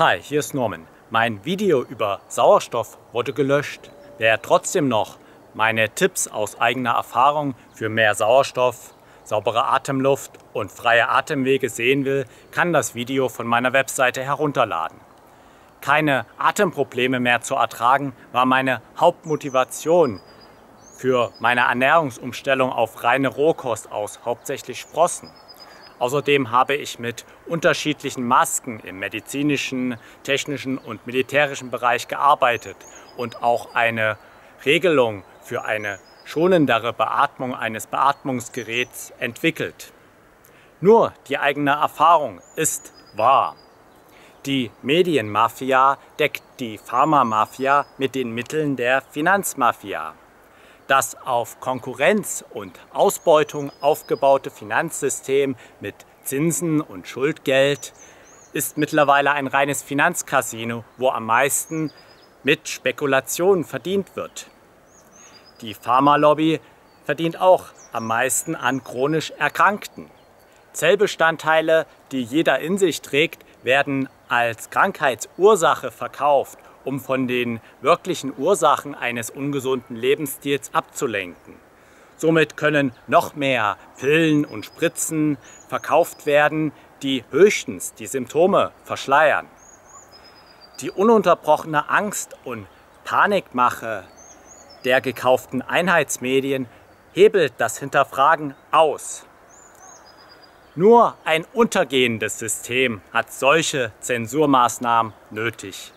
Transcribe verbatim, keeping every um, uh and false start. Hi, hier ist Normen. Mein Video über Sauerstoff wurde gelöscht. Wer trotzdem noch meine Tipps aus eigener Erfahrung für mehr Sauerstoff, saubere Atemluft und freie Atemwege sehen will, kann das Video von meiner Webseite herunterladen. Keine Atemprobleme mehr zu ertragen, war meine Hauptmotivation für meine Ernährungsumstellung auf reine Rohkost aus, hauptsächlich Sprossen. Außerdem habe ich mit unterschiedlichen Masken im medizinischen, technischen und militärischen Bereich gearbeitet und auch eine Regelung für eine schonendere Beatmung eines Beatmungsgeräts entwickelt. Nur die eigene Erfahrung ist wahr. Die Medienmafia deckt die Pharmamafia mit den Mitteln der Finanzmafia. Das auf Konkurrenz und Ausbeutung aufgebaute Finanzsystem mit Zinsen und Schuldgeld ist mittlerweile ein reines Finanzcasino, wo am meisten mit Spekulationen verdient wird. Die Pharmalobby verdient auch am meisten an chronisch Erkrankten. Zellbestandteile, die jeder in sich trägt, werden als Krankheitsursache verkauft, um von den wirklichen Ursachen eines ungesunden Lebensstils abzulenken. Somit können noch mehr Pillen und Spritzen verkauft werden, die höchstens die Symptome verschleiern. Die ununterbrochene Angst und Panikmache der gekauften Einheitsmedien hebelt das Hinterfragen aus. Nur ein untergehendes System hat solche Zensurmaßnahmen nötig.